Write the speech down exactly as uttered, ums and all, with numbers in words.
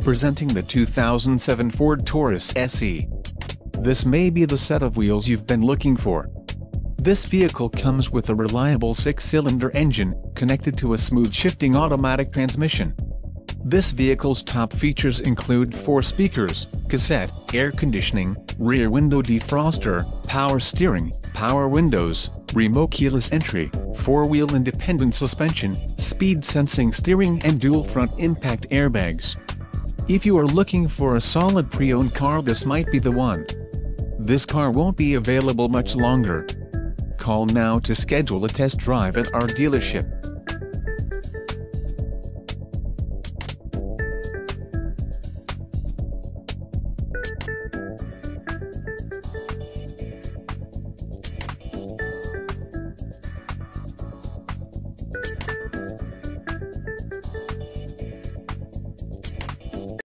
Presenting the two thousand seven Ford Taurus S E. This may be the set of wheels you've been looking for. This vehicle comes with a reliable six-cylinder engine, connected to a smooth shifting automatic transmission. This vehicle's top features include four speakers, cassette, air conditioning, rear window defroster, power steering, power windows, remote keyless entry, four-wheel independent suspension, speed sensing steering and dual front impact airbags. If you are looking for a solid pre-owned car, this might be the one. This car won't be available much longer. Call now to schedule a test drive at our dealership.